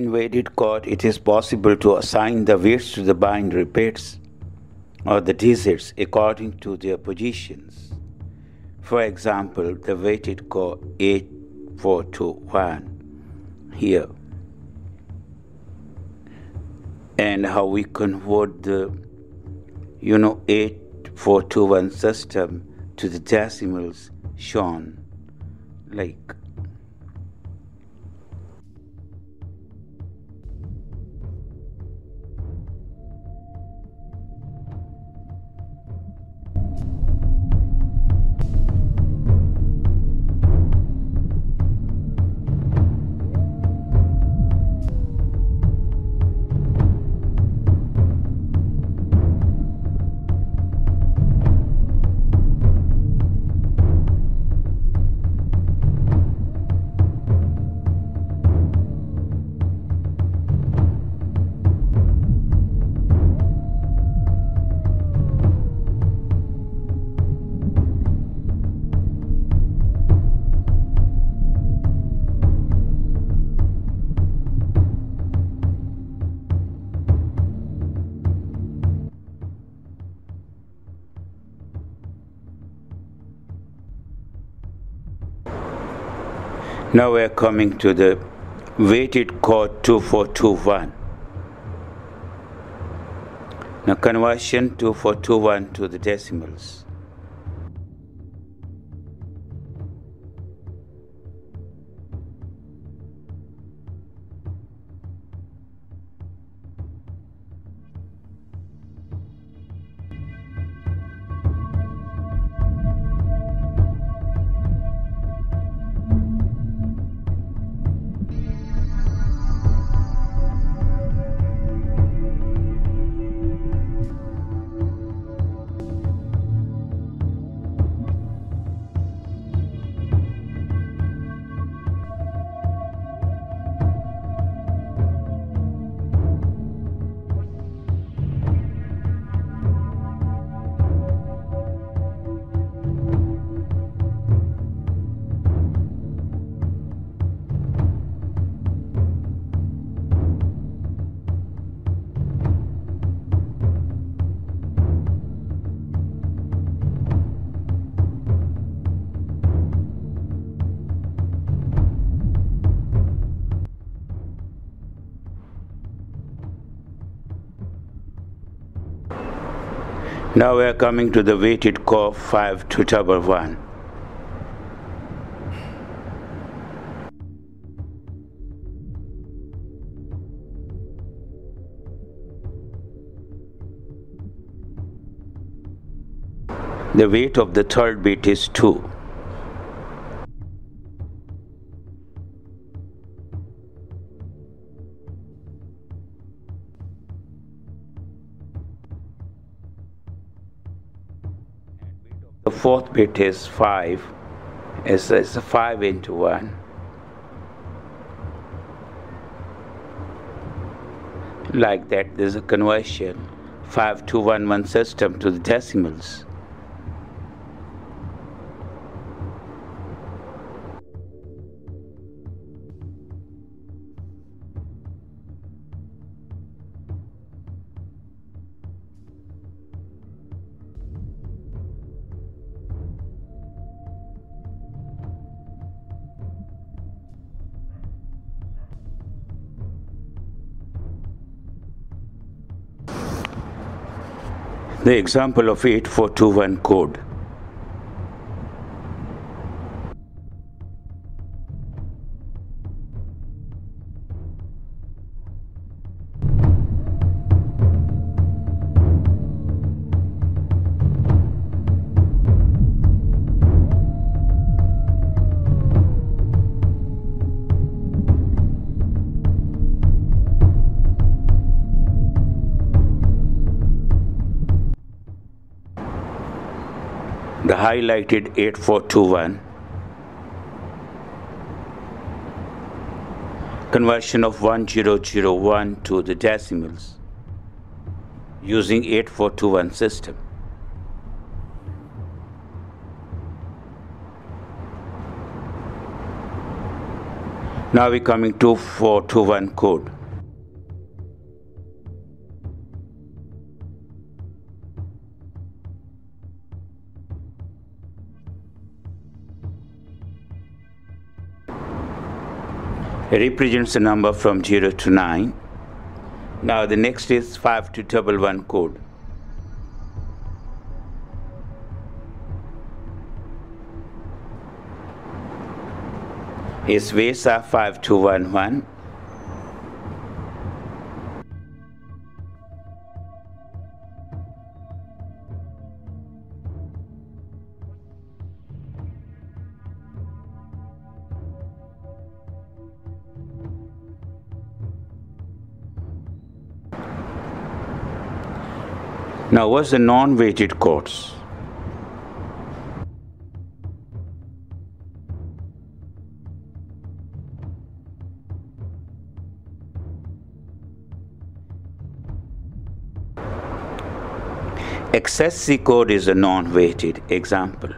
multi-invariant code, it is possible to assign the weights to the binary bits or the digits according to their positions. For example, the weighted code 8421 here, and how we convert the 8421 system to the decimals shown like. Now we are coming to the weighted code 2421. Now conversion 2421 to the decimals. Now we are coming to the weighted code 5211. The weight of the third bit is 2. The fourth bit is 5, it's a 5 into 1, like that. There's a conversion 5211 system to the decimals. The example of 8421 code. The highlighted 8421. Conversion of 1001 to the decimals using 8421 system. Now we're coming to 2421 code. It represents a number from 0 to 9. Now the next is 5211 code. Its ways are 5211. Now what's the non-weighted codes? Excess C code is a non-weighted example.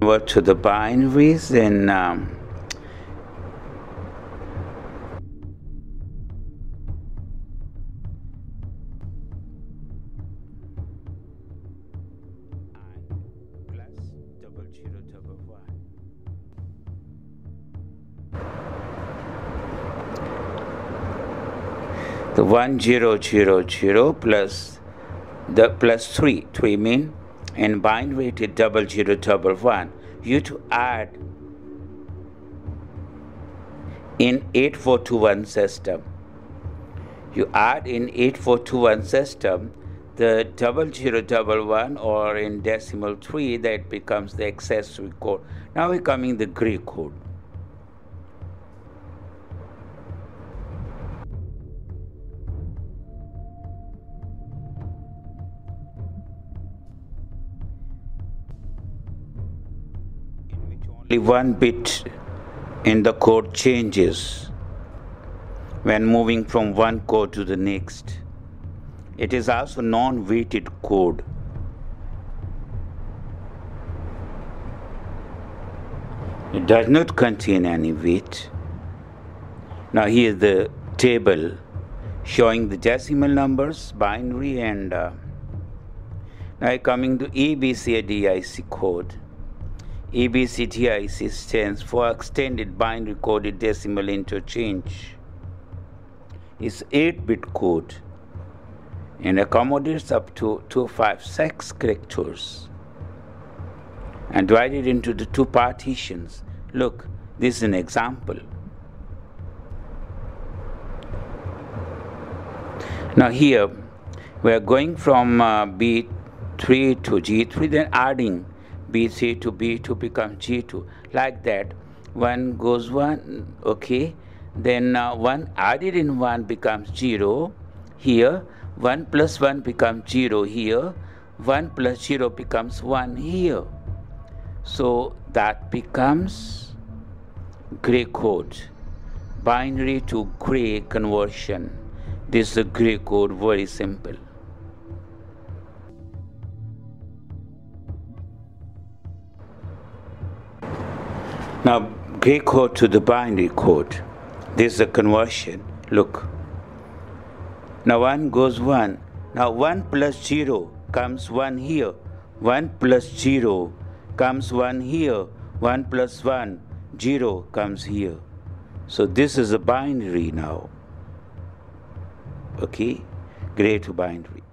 Convert to the binaries and the 1000 plus the plus three mean, and bind weighted 0011. You to add in 8421 system. You add in 8421 system the 0011 or in decimal 3, that becomes the excess code. Now we're coming the Gray code. Only one bit in the code changes when moving from one code to the next. It is also non-weighted code. It does not contain any weight. Now here is the table showing the decimal numbers, binary, and now coming to EBCDIC code. EBCDIC stands for Extended Binary Coded Decimal Interchange. It's 8-bit code and accommodates up to 256 characters and divided into the two partitions. Look, this is an example. Now here we are going from B3 to G3, then adding B3 to B2 becomes G2, like that. One goes one, okay, then one added in one becomes 0 here, 1 plus 1 becomes 0 here, 1 plus 0 becomes 1 here. So that becomes Gray code, binary to gray conversion. This is a Gray code, very simple. Now, Gray code to the binary code. This is a conversion. Look. Now, 1 goes 1. Now, 1 plus 0 comes 1 here. 1 plus 0 comes 1 here. 1 plus 1, 0 comes here. So, this is a binary now. Okay? Gray to binary.